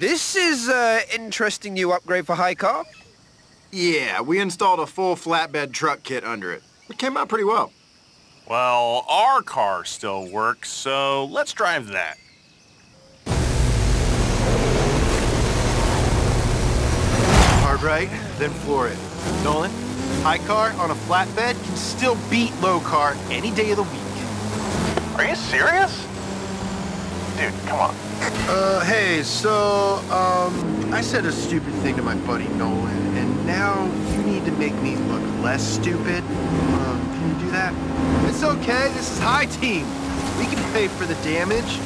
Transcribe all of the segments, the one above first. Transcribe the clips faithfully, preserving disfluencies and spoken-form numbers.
This is an interesting new upgrade for Hi-Car. Yeah, we installed a full flatbed truck kit under it. It came out pretty well. Well, our car still works, so let's drive that. Hard right, then floor it. Nolan, Hi-Car on a flatbed can still beat Low-Car any day of the week. Are you serious? Dude, come on. Uh, hey, so, um, I said a stupid thing to my buddy Nolan, and now you need to make me look less stupid. Um, can you do that? It's okay, this is High Team. We can pay for the damage.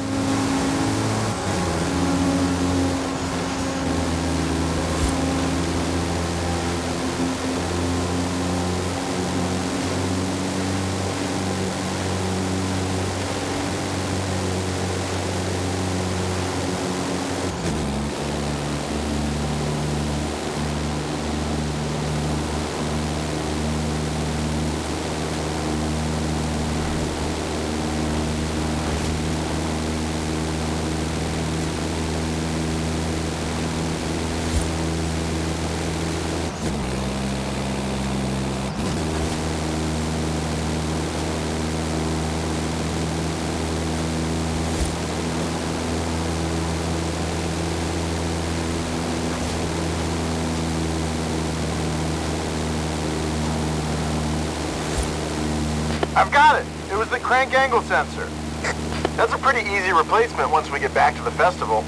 I've got it! It was the crank angle sensor. That's a pretty easy replacement once we get back to the festival.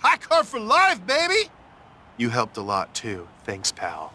Hi-Car for life, baby! You helped a lot, too. Thanks, pal.